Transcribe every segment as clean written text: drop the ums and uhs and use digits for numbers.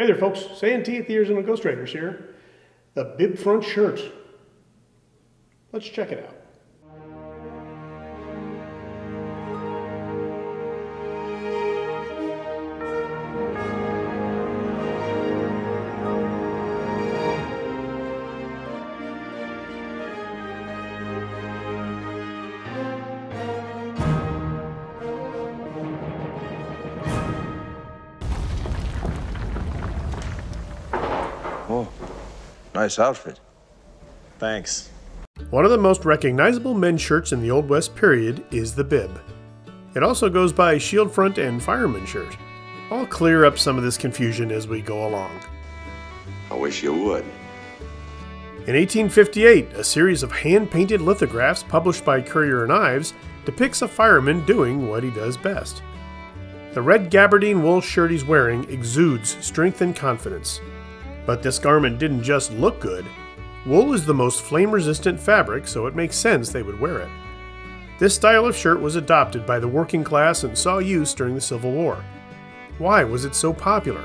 Hey there folks, Santee Thiers and the Ghost Raiders here. The bib front shirt. Let's check it out. Oh, nice outfit. Thanks. One of the most recognizable men's shirts in the Old West period is the bib. It also goes by shield front and fireman shirt. I'll clear up some of this confusion as we go along. I wish you would. In 1858, a series of hand-painted lithographs published by Currier and Ives depicts a fireman doing what he does best. The red gabardine wool shirt he's wearing exudes strength and confidence. But this garment didn't just look good. Wool is the most flame-resistant fabric, so it makes sense they would wear it. This style of shirt was adopted by the working class and saw use during the Civil War. Why was it so popular?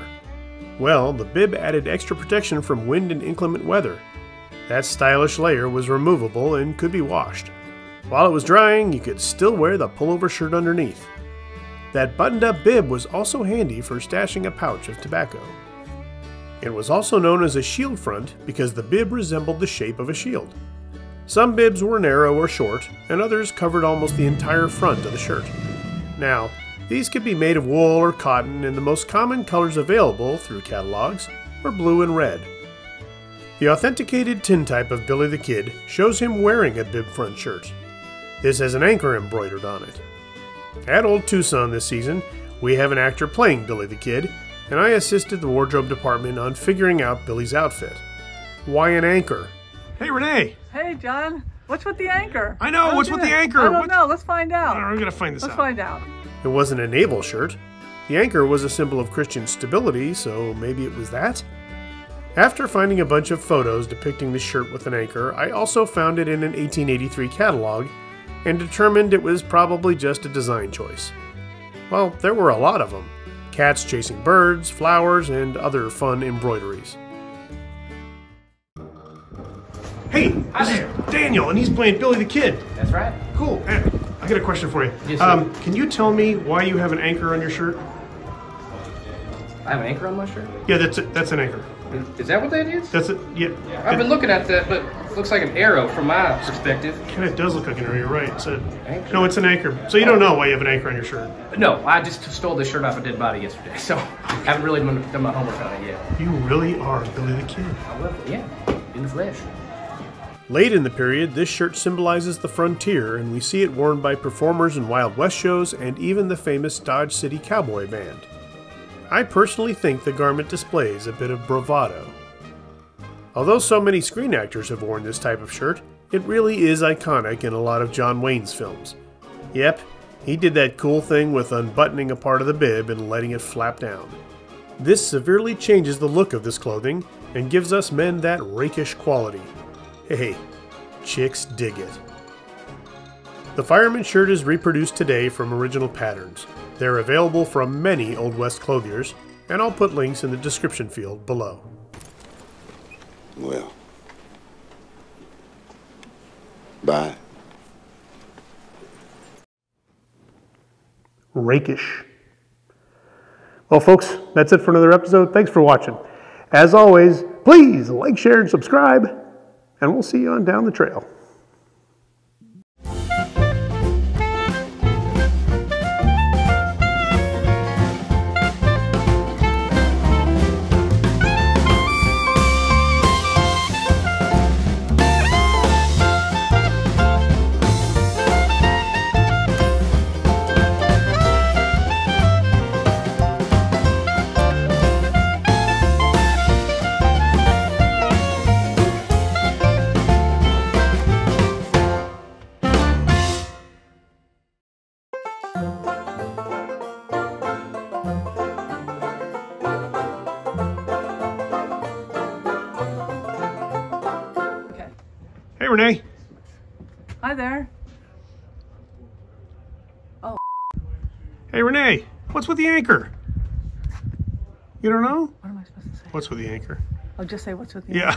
Well, the bib added extra protection from wind and inclement weather. That stylish layer was removable and could be washed. While it was drying, you could still wear the pullover shirt underneath. That buttoned-up bib was also handy for stashing a pouch of tobacco. It was also known as a shield front because the bib resembled the shape of a shield. Some bibs were narrow or short, and others covered almost the entire front of the shirt. Now, these could be made of wool or cotton in the most common colors available through catalogs were blue and red. The authenticated tintype of Billy the Kid shows him wearing a bib front shirt. This has an anchor embroidered on it. At Old Tucson this season, we have an actor playing Billy the Kid, and I assisted the wardrobe department on figuring out Billy's outfit. Why an anchor? Hey, Renee. Hey, John. What's with the anchor? I know. What's with the anchor? I don't know. Let's find out. We're going to find this out. Let's find out. It wasn't a naval shirt. The anchor was a symbol of Christian stability, so maybe it was that? After finding a bunch of photos depicting the shirt with an anchor, I also found it in an 1883 catalog and determined it was probably just a design choice. Well, there were a lot of them. Cats chasing birds, flowers, and other fun embroideries. Hey, this is Daniel, and he's playing Billy the Kid. That's right. Cool. I got a question for you. Yes, can you tell me why you have an anchor on your shirt? I have an anchor on my shirt? Yeah, that's an anchor. Is that what that is? That's it. Yeah. I've been looking at that, but it looks like an arrow from my perspective. Kind of does look like an arrow. You're right. It's it's an anchor. So you don't know why you have an anchor on your shirt? No, I just stole this shirt off a dead body yesterday, so I haven't really done my homework on it yet. You really are Billy the Kid. I love it. Yeah, in the flesh. Late in the period, this shirt symbolizes the frontier, and we see it worn by performers in Wild West shows and even the famous Dodge City Cowboy Band. I personally think the garment displays a bit of bravado. Although so many screen actors have worn this type of shirt, it really is iconic in a lot of John Wayne's films. Yep, he did that cool thing with unbuttoning a part of the bib and letting it flap down. This severely changes the look of this clothing and gives us men that rakish quality. Hey, chicks dig it. The fireman shirt is reproduced today from original patterns. They're available from many Old West clothiers, and I'll put links in the description field below. Well, bye. Rakish. Well, folks, that's it for another episode. Thanks for watching. As always, please like, share, and subscribe, and we'll see you on down the trail. Hey, Renee. Hi there. Oh. Hey, Renee. What's with the anchor? You don't know? What am I supposed to say? What's with the anchor? I'll just say what's with the anchor. Yeah.